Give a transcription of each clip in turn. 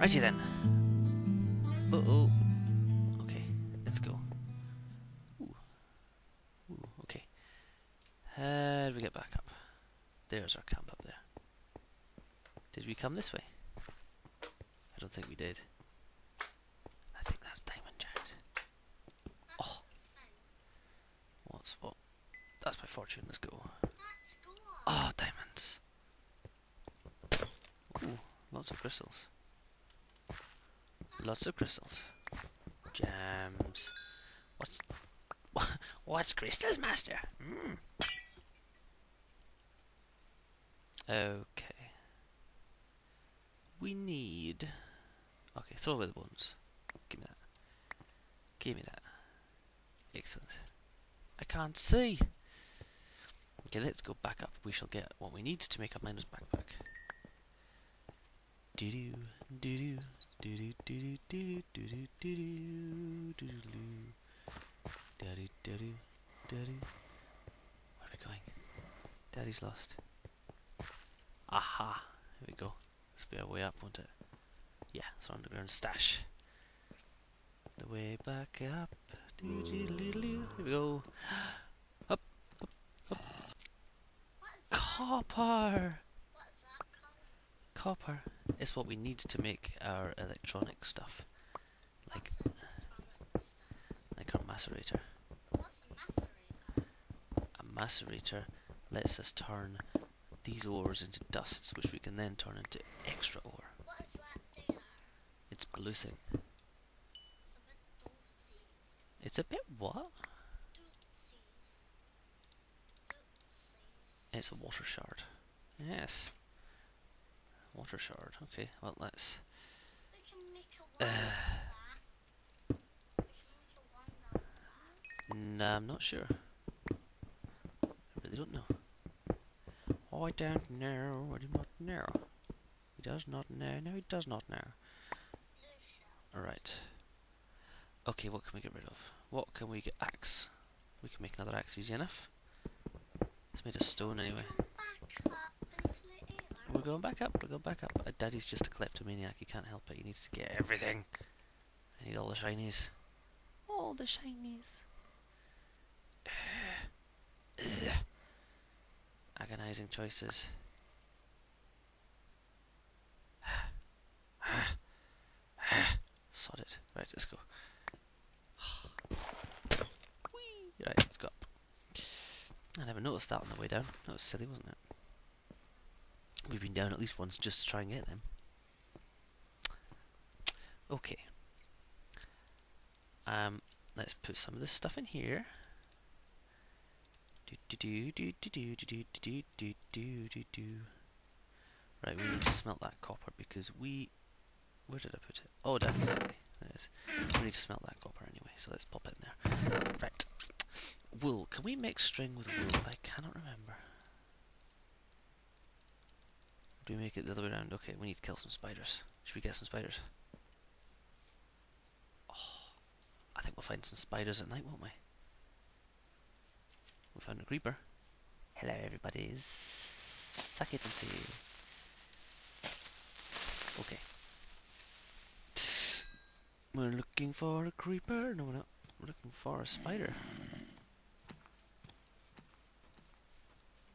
Righty then. Uh-oh. Okay, let's go. Ooh. Ooh, okay. How do we get back up? There's our camp up there. Did we come this way? I don't think we did. I think that's diamond jars. Oh. What's what? That's my fortune, let's go. Oh, diamonds. Ooh, lots of crystals. Lots of crystals. Gems. What's crystals, master? Mm. Okay. We need... Okay, throw away the bones. Give me that. Give me that. Excellent. I can't see! Okay, let's go back up. We shall get what we need to make our miner's backpack. Do do do do do do do do do do do do Daddy, daddy, daddy. Where are we going? Daddy's lost. Aha! Here we go. This will be our way up, won't it? Yeah, it's our underground stash. The way back up. Do do do do. Here we go. Up, up, up. Copper. What's that? Copper. It's what we need to make our electronic stuff, like our macerator. What's a macerator? A macerator lets us turn these ores into dusts, which we can then turn into extra ore. What is that there? It's bluesing. It's a bit what? Dootsies. Dootsies. It's a water shard. Yes. Water shard. Okay, well let's... We can make a wand out of that. Nah, I'm not sure. I really don't know. Oh, I don't know. I do not know. He does not know. No, he does not know. Alright. Okay, what can we get rid of? What can we get? Axe. We can make another axe easy enough. It's made of stone anyway. We're going back up, we're going back up. Daddy's just a kleptomaniac, he can't help it. He needs to get everything. I need all the shinies. All the shinies. Agonizing choices. Sod it. Right, let's go. Whee! Right, let's go up. I never noticed that on the way down. That was silly, wasn't it? We've been down at least once just to try and get them. Okay. Let's put some of this stuff in here. Right, we need to smelt that copper because we... Where did I put it? Oh, down there it is. We need to smelt that copper anyway, so let's pop it in there. Right. Wool. Can we make string with wool? I cannot remember. We make it the other way around. Okay, we need to kill some spiders. Should we get some spiders? Oh, I think we'll find some spiders at night, won't we? We found a creeper. Hello, everybody. Suck it and see. Okay. We're looking for a creeper. No, we're not. We're looking for a spider.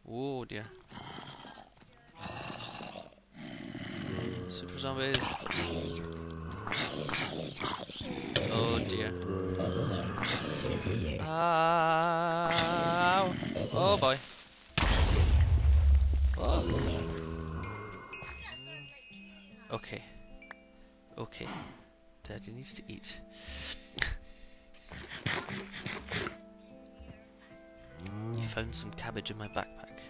Oh dear. Super zombies. Oh dear. Ow. Oh boy. Oh. Okay. Okay. Daddy needs to eat. You found some cabbage in my backpack.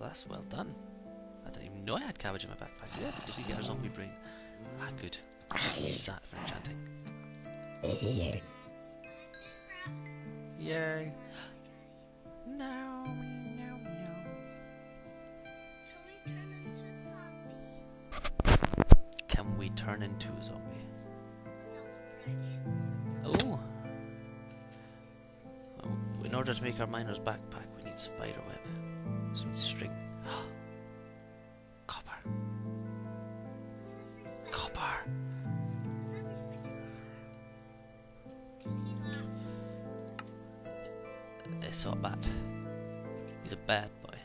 Well, that's well done. I didn't even know I had cabbage in my backpack. Yeah, did we get a zombie brain? Ah, good. Use that for enchanting. Yay. No, no, no. Can we turn into a zombie? Can we turn into a zombie? Oh. Well, in order to make our miner's backpack, we need spider web. So we need string. Copper. He's not bad. He's a bad boy.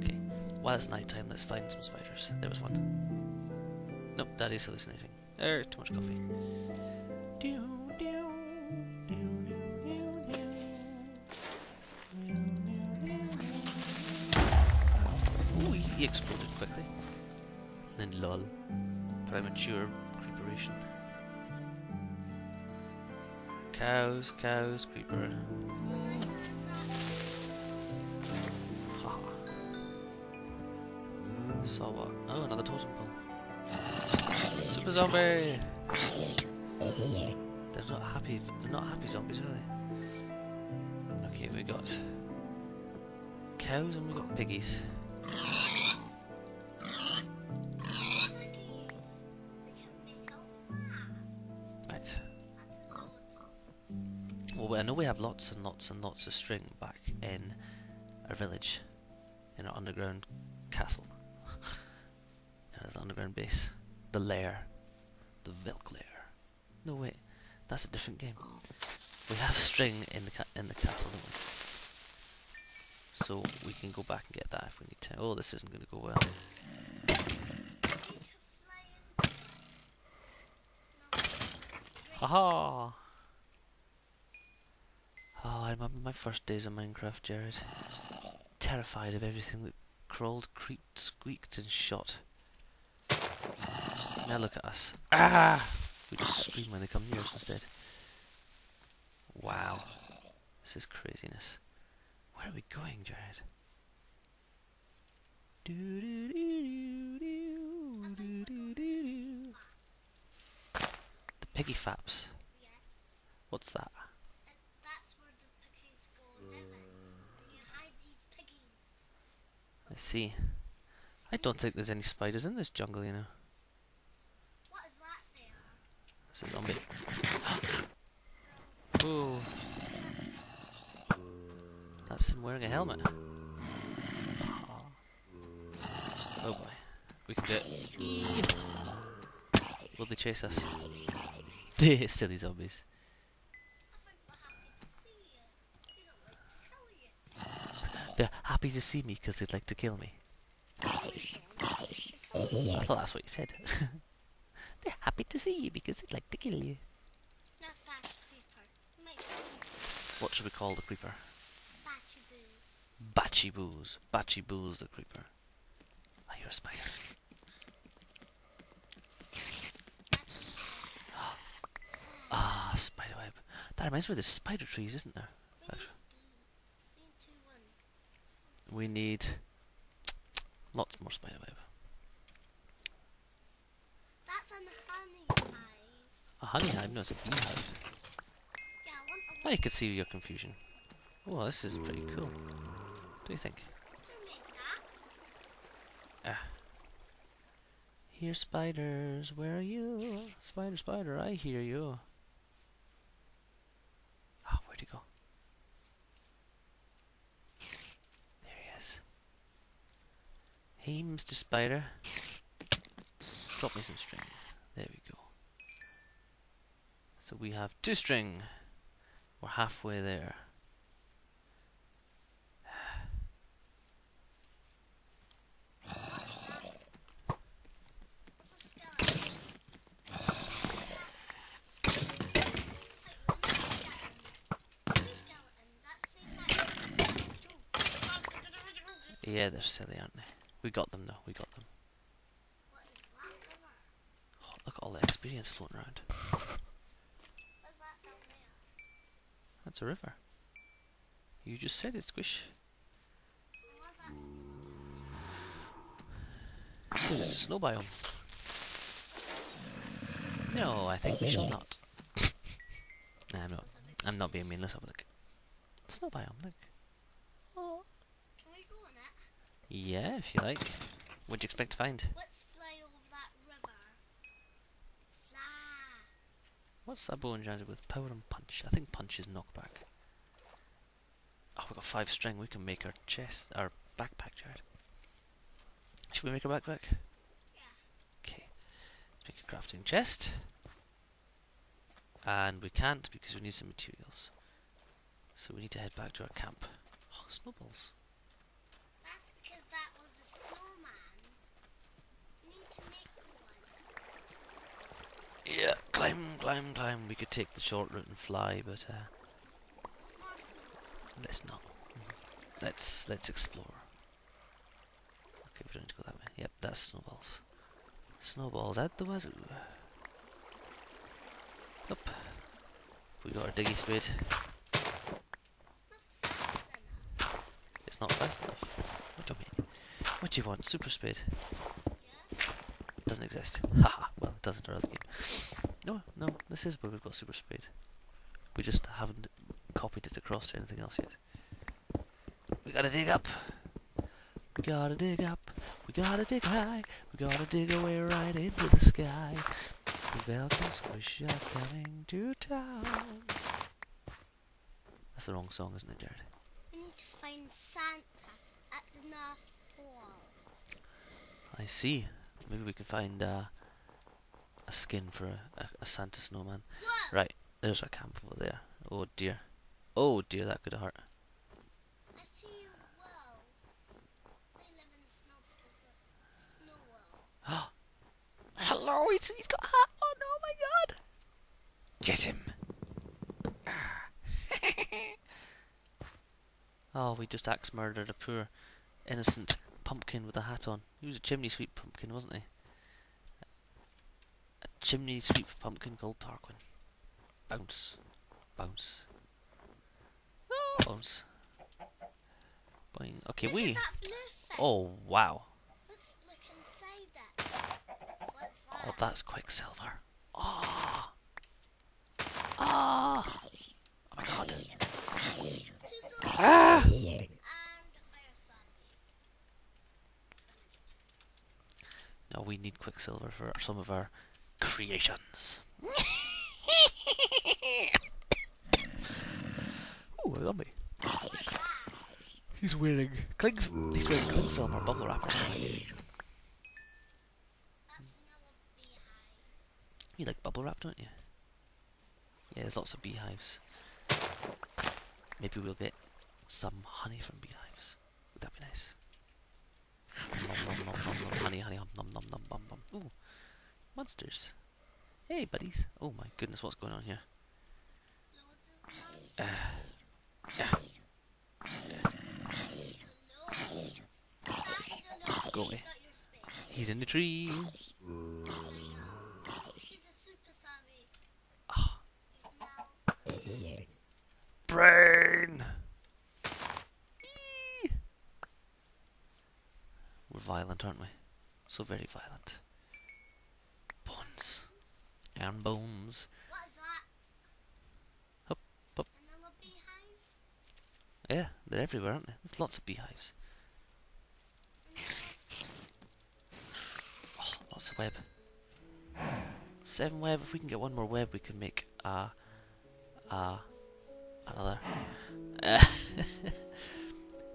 Okay. While it's night time, let's find some spiders. There was one. Nope, Daddy's hallucinating. Too much coffee. Ooh, he exploded quickly. And then lol. Premature creeperation. Cows, cows, creeper. Haha. So what? Oh, another totem pole. Super zombie! They're not happy zombies, are they? Okay, we got cows and we got piggies. I know we have lots and lots and lots of string back in our village, in our underground castle, the underground base, the lair, the Velk lair. No wait, that's a different game. We have string in the castle, don't we? So we can go back and get that if we need to. Oh, this isn't going to go well. Haha! -ha! Oh, I remember my first days of Minecraft, Jared. Terrified of everything that crawled, creeped, squeaked, and shot. Now look at us. Ah! We just scream when they come near us instead. Wow. This is craziness. Where are we going, Jared? The piggy faps. Yes. What's that? I see. I don't think there's any spiders in this jungle, you know. What is that there? It's a zombie. Ooh. That's him wearing a helmet. Oh boy. We can do it. Will they chase us? They're silly zombies. They're happy to see me because they'd like to kill me. I thought that's what you said. They're happy to see you because they'd like to kill you. Not that creeper. What should we call the creeper? Batchy Boos. Batchy Boos the creeper. I hear a spider. Ah, spiderweb. That reminds me of the spider trees, isn't there? Actually. We need lots more spiderweb. That's a honey hive. A honey hive? No, it's a bee hive. Yeah, I could see your confusion. Well, this is pretty cool. What do you think? Who made that? Here, spiders. Where are you? Spider, spider, I hear you. Ah, where'd he go? Hey, Mr. Spider. Drop me some string. There we go. So we have 2 string. We're halfway there. Yeah, they're silly, aren't they? We got them though, we got them. What is that? Oh, look at all the experience floating around. What's that down there? That's a river. You just said it, Squish. What's that snow? This is a snow biome. No, I think we shall not. Nah, I'm not being mean, let's have a look. Snow biome, look. Yeah, if you like. What'd you expect to find? Let's fly over that river. Fly. What's that bow enchanted with? Power and punch. I think punch is knockback. Oh, we got 5 string. We can make our chest, our backpack, Jared. Should we make our backpack? Yeah. Okay. Make a crafting chest. And we can't because we need some materials. So we need to head back to our camp. Oh, snowballs. That's because that was a snowman. We need to make one. Yeah, climb, climb, climb. We could take the short route and fly, but there's more snowballs. Let's not. Mm-hmm. Let's explore. Okay, we don't need to go that way. Yep, that's snowballs. Snowballs at the wazoo. Up. We got our diggy spade. It's not fast enough. What do you mean? What do you want? Super spade? Yeah. Doesn't exist. Haha. Well, it doesn't in our other game. No, no. This is where we've got super spade. We just haven't copied it across to anything else yet. We gotta dig up. We gotta dig up. We gotta dig high. We gotta dig away right into the sky. The Velcro Squish are coming to town. That's the wrong song, isn't it, Jared? We need to find Santa at the North Pole. I see. Maybe we can find a skin for a Santa snowman. Look! Right, there's our camp over there. Oh dear. Oh dear, that could hurt. I see wolves. They live in the snow because there's snow wolves. Hello, he's got a hat. Get him! Oh, we just axe murdered a poor innocent pumpkin with a hat on. He was a chimney sweep pumpkin, wasn't he? A chimney sweep pumpkin called Tarquin. Bounce, bounce, bounce. Boing. Okay, look at that blue thing. Oh wow! Let's look inside that. What's that? Oh, that's Quicksilver. Oh. Oh my god. Ah. No, we need Quicksilver for some of our creations. Oh, a zombie. He's wearing cling film or bubble wrap. You like bubble wrap, don't you? Yeah, there's lots of beehives. Maybe we'll get some honey from beehives. Would that be nice? Nom, nom, nom, nom, nom. Honey, honey, nom, nom, nom, nom, nom. Ooh, monsters. Hey, buddies. Oh my goodness, what's going on here? Go away. He's in the tree. Brain! Eee. We're violent, aren't we? So very violent. Bones. And bones. What is that? Hop, hop. Another beehive? Yeah, they're everywhere, aren't they? There's lots of beehives. Oh, lots of web. 7 web. If we can get one more web, we can make another.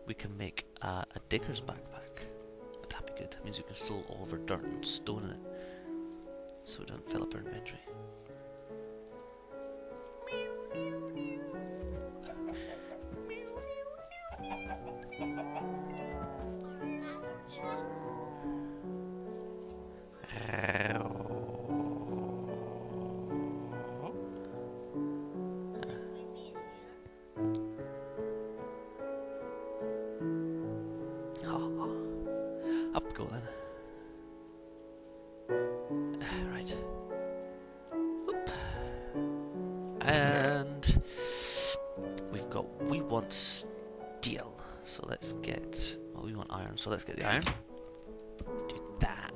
We can make a digger's backpack. But that'd be good. That means we can store all of our dirt and stone in it, so it doesn't fill up our inventory. And we've got, we want steel, so let's get, well, we want iron, so let's get the iron. Do that.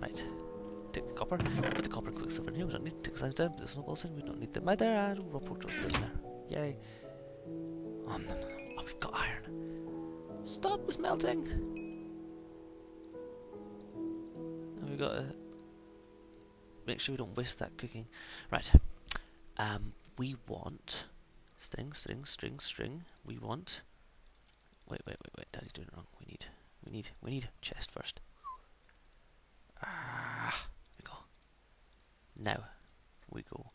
Right, take the copper, put the copper and Quicksilver in here, we don't need to take the slimes down, put the snowballs in, we don't need them either, and we'll drop them in there. Yay. Oh, no, no, no. Oh, we've got iron. Stop the smelting! And we've got a... Make sure we don't waste that cooking. Right. We want string. We want. Wait. Daddy's doing it wrong. We need chest first. Ah, there we go. Now we go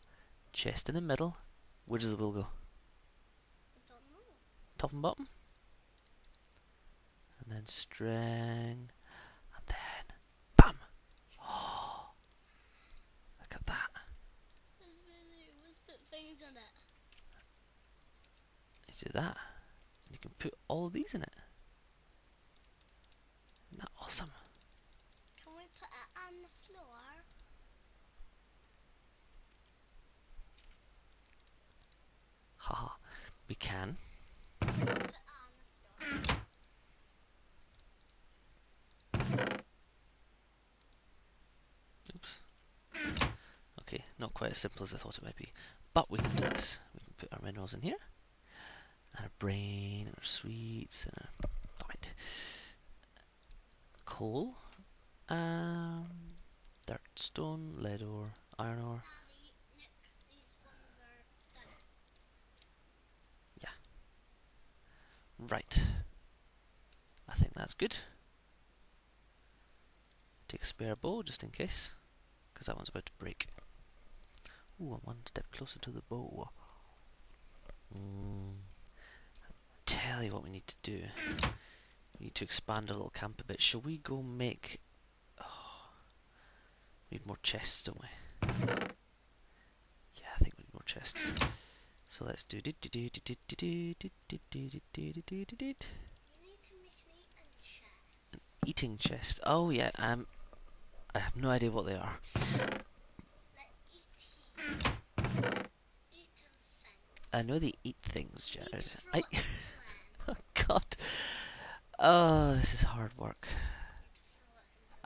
chest in the middle, Where does the wheel go? I don't know. Top and bottom? And then string. And then BAM! Oh! Look at that. Let's put things on it. You do that. You can put all these in it. Isn't that awesome? Can we put it on the floor? Haha, we can. Oops. Okay, not quite as simple as I thought it might be. But we can do this. We can put our minerals in here. And our brain, and our sweets, and our... Damn it. Coal. Dirt, stone, lead ore, iron ore. Right, I think that's good. Take a spare bow just in case, because that one's about to break. Ooh, I'm one step closer to the bow. I'll tell you what we need to do. We need to expand our little camp a bit. Shall we go make... Oh, we need more chests, don't we? Yeah, I think we need more chests. So let's do an eating chest. Oh yeah, I have no idea what they are. I know they eat things, Jared. Oh God. Oh, this is hard work.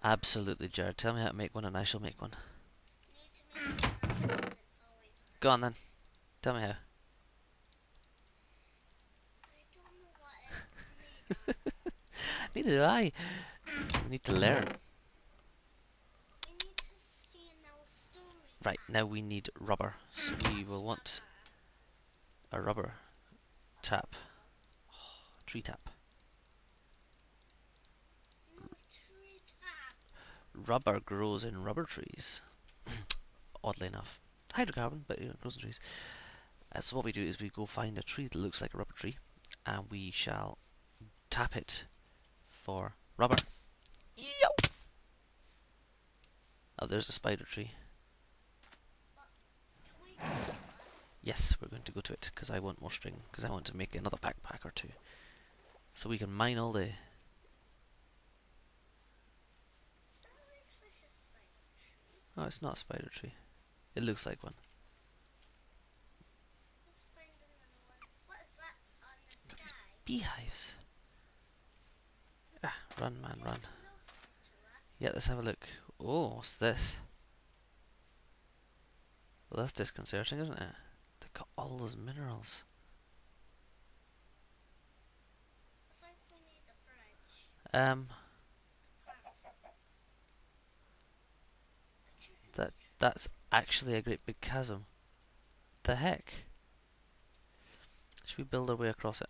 Absolutely, Jared. Tell me how to make one and I shall make one. Go on then. Tell me how. Neither do I. We need to learn. We need to see an old story. Right, now we need rubber. So we will want a rubber tap. Oh, tree tap. No, tree tap. Rubber grows in rubber trees. Oddly enough. Hydrocarbon, but it grows in trees. So what we do is we go find a tree that looks like a rubber tree and we shall tap it for rubber. Yo! Oh, there's a spider tree. Yes, we're going to go to it because I want more string, because I want to make another backpack or two. So we can mine all day. That looks like a spider tree. Oh, it's not a spider tree. It looks like one. Let's find another one. What is that on the sky? Beehives. Ah, run, man, run. Yeah, let's have a look. Oh, what's this? Well, that's disconcerting, isn't it? They've got all those minerals. I think we need a branch. That's actually a great big chasm. The heck? Should we build our way across it?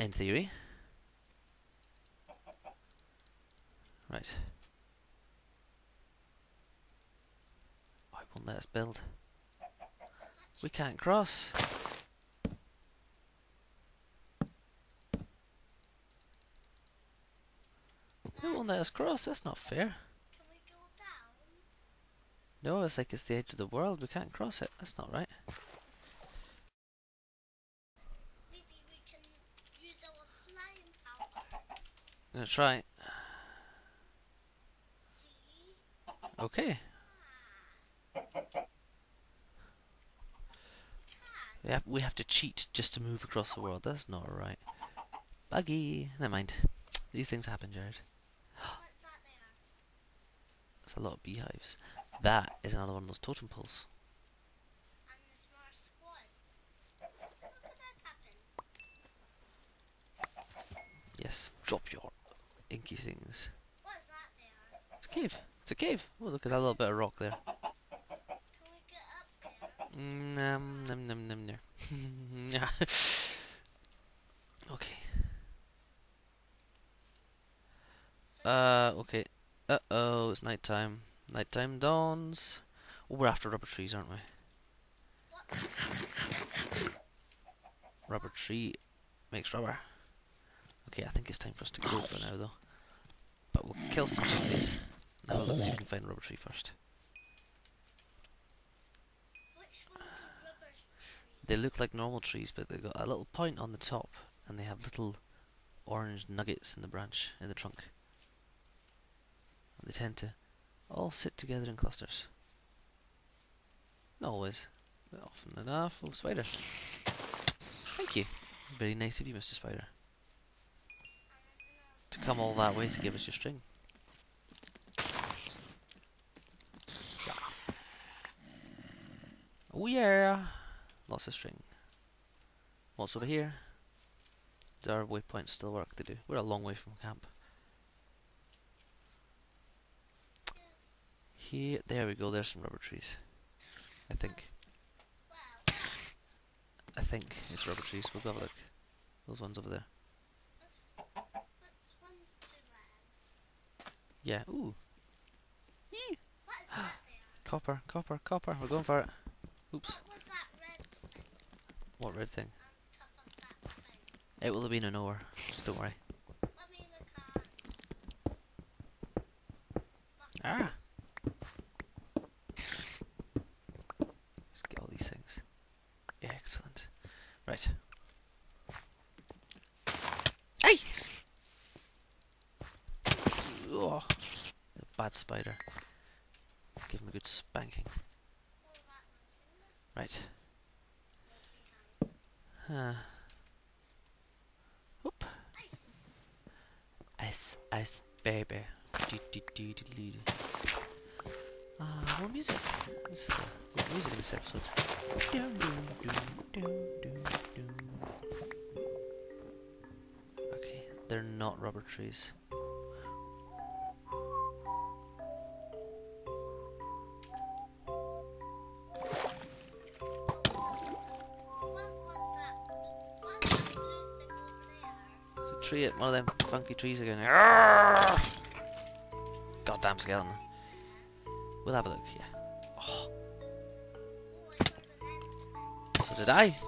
In theory. Right. Oh, it won't let us build. We can't cross. It won't let us cross, that's not fair. Can we go down? No, it's like it's the edge of the world, we can't cross it, that's not right. I'm gonna try. Okay. We have to cheat just to move across the world. That's not right. Buggy. Never mind. These things happen, Jared. What's that there? That's a lot of beehives. That is another one of those totem poles. And there's more squads. How could that happen? Yes. Drop your inky things. What's that there? It's a cave. It's a cave. Oh, look at that little bit of rock there. Can we get up there? Nom. Okay. Okay. Uh-oh, it's nighttime. Nighttime dawns. Oh, we're after rubber trees, aren't we? Rubber tree makes rubber. Okay, I think it's time for us to go for now, though. But we'll kill some zombies. Now let's see if we can find a rubber tree first. Which one's a rubber tree? They look like normal trees, but they've got a little point on the top, and they have little orange nuggets in the branch, in the trunk. They tend to all sit together in clusters. Not always, but often enough. Oh, spider! Thank you. Very nice of you, Mr. Spider, to come all that way to give us your string. Oh yeah! Lots of string. What's over here? Do our waypoints still work? They do. We're a long way from camp. Here, there we go, there's some rubber trees. I think. Wow. I think it's rubber trees. We'll go have a look. Those ones over there. That's Wonderland. Yeah, ooh. Yee. What is that there? Copper, copper, copper. We're going for it. Oops. What was that red thing? What red thing? On top of that thing. It will have been an ore. Don't worry. Let me look on. Ah! Right. Hey! Oh, bad spider. Give him a good spanking. Right. Whoop. Ice, ice, baby. More music. This is good music in this episode. Okay, they're not rubber trees. It's a tree at one of them funky trees again. Goddamn skeleton. We'll have a look, yeah. Oh. So did I.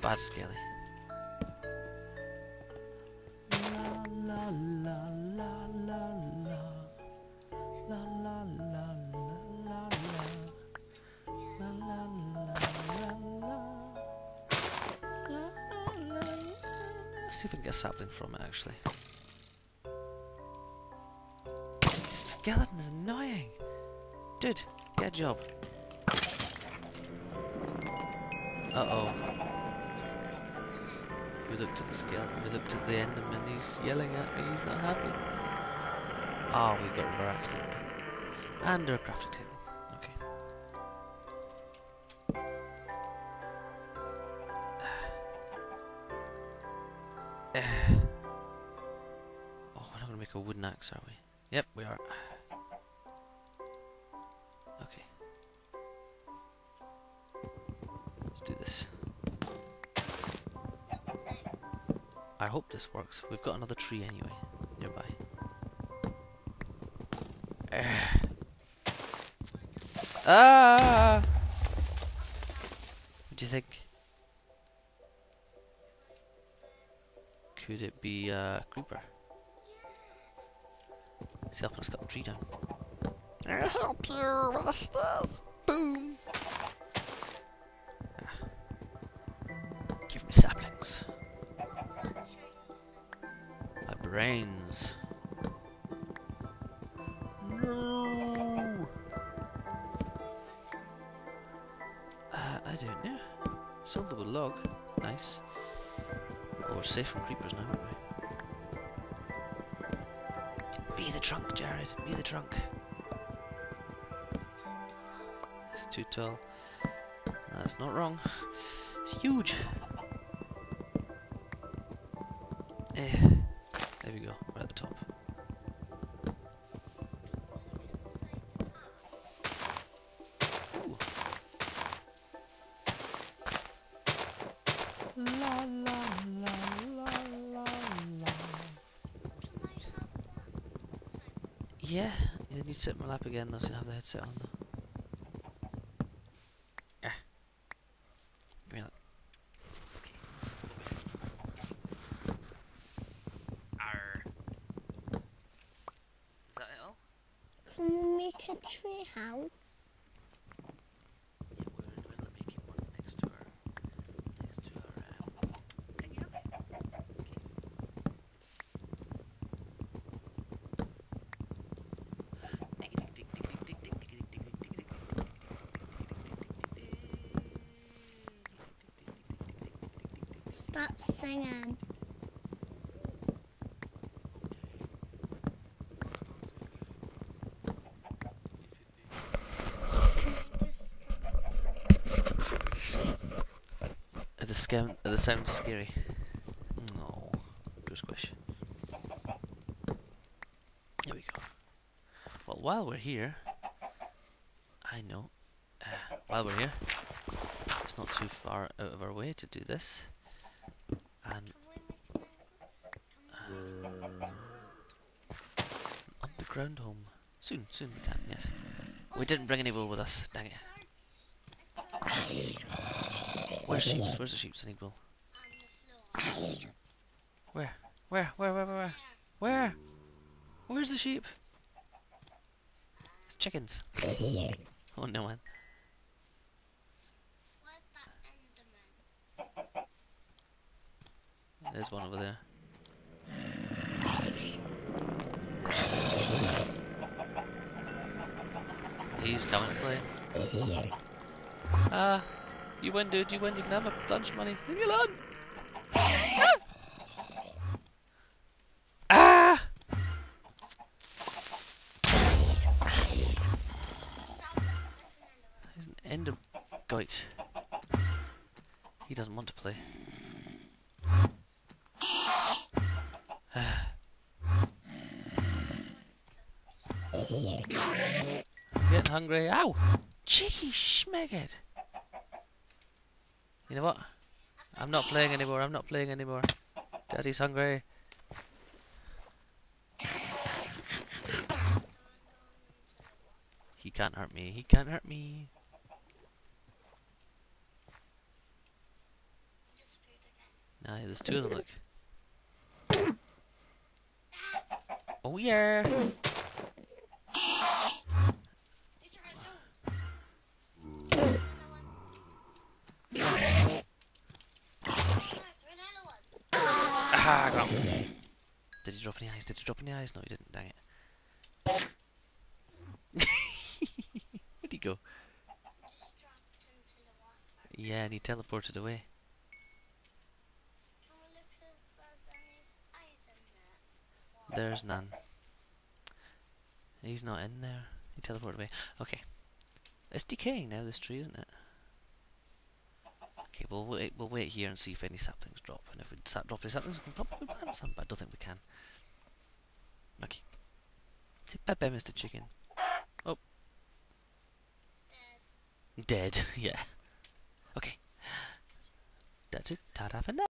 Bad skelly. La la la la la la. La la la la la la. La la la la la. Let's see if we can get a sapling from it, actually. Skeleton is annoying! Dude, get a job. Uh-oh. We looked at the skeleton, we looked at the Enderman, he's yelling at me, he's not happy. Ah, oh, we got relaxed, didn't we? And our crafting table. Okay. Oh, we're not gonna make a wooden axe, are we? Yep, we are. Okay. Let's do this. I hope this works. We've got another tree anyway, nearby. Ah! What do you think? Could it be a creeper? He's helping us cut the tree down. I'll help you with this stuff! Boom! Ah. Give me saplings. My brains. No! I don't know. Silver wood log. Nice. Oh, we're safe from creepers now, aren't we? Be the trunk, Jared. Be the trunk. It's too tall. That's not wrong. It's huge. There we go. We're at the top. Ooh. La la la la la la. Yeah, I need to set my lap again though, so I have the headset on though. Make a tree house. Yeah, we're in the middle of making one next to our thing, you know? Okay. Stop singing. They sound scary. No, go squish. There we go. Well, while we're here, it's not too far out of our way to do this. And underground home. Soon we can. Yes. We didn't bring any wool with us. Dang it. Where's the sheep? Where's the sheep? I need wool. Where? Where's the sheep? It's chickens. Oh no, man. Where's that Enderman? There's one over there. He's coming to play. You win, dude, you win, you can have my lunch money. Leave me alone! Ah! Ah! There's an Endergoit. He doesn't want to play. I'm getting hungry. Ow! Cheeky schmegged! You know what? I'm not playing anymore. Daddy's hungry. He can't hurt me. Nah, there's two of them, look. Oh yeah! Ah, got him. Did he drop any eyes? No, he didn't. Dang it. Where'd he go? Yeah, and he teleported away. Can we look if there's any eyes in there? There's none. He's not in there. He teleported away. Okay. It's decaying now, this tree, isn't it? Okay, we'll wait here and see if any saplings drop, and if we drop any saplings, we can probably plant some, but I don't think we can. Okay. Say bye-bye, Mr. Chicken. Oh. Dead. Yeah. Okay. That's it. Ta-da for now.